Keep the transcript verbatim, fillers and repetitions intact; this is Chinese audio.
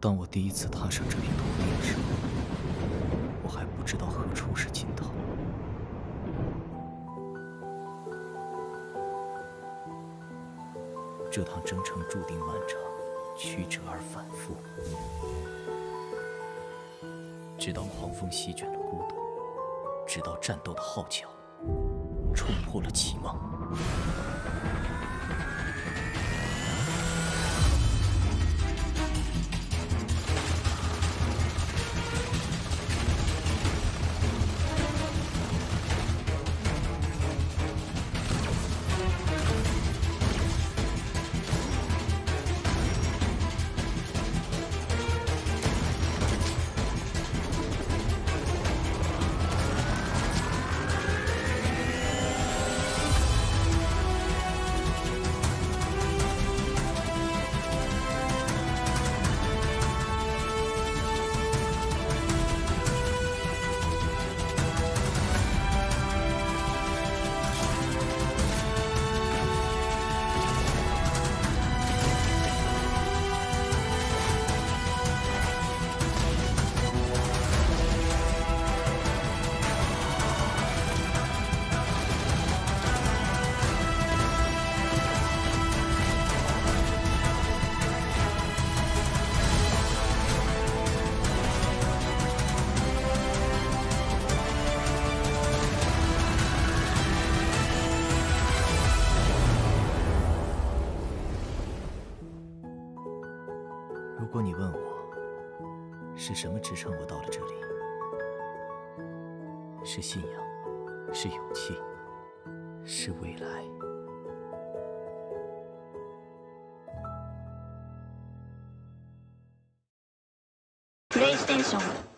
当我第一次踏上这片土地的时候，我还不知道何处是尽头。这趟征程注定漫长、曲折而反复，直到狂风席卷了孤独，直到战斗的号角冲破了绮梦。 如果你问我是什么支撑我到了这里，是信仰，是勇气，是未来。プレイステーション。